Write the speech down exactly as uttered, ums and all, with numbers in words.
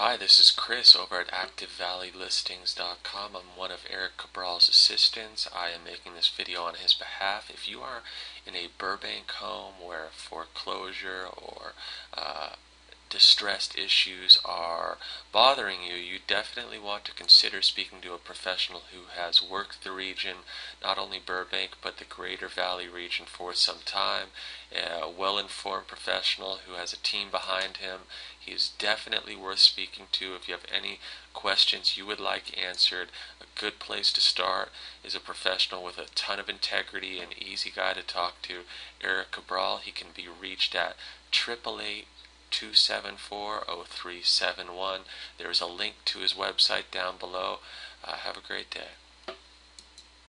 Hi, this is Chris over at Active Valley Listings dot com. I'm one of Erik Cabral's assistants. I am making this video on his behalf. If you are in a Burbank home where foreclosure or uh, distressed issues are bothering you, you definitely want to consider speaking to a professional who has worked the region, not only Burbank, but the Greater Valley region for some time. A well-informed professional who has a team behind him. He is definitely worth speaking to. If you have any questions you would like answered, a good place to start is a professional with a ton of integrity and easy guy to talk to, Erik Cabral. He can be reached at eight eight eight, two seven four, zero three seven one. There is a link to his website down below. Uh, have a great day.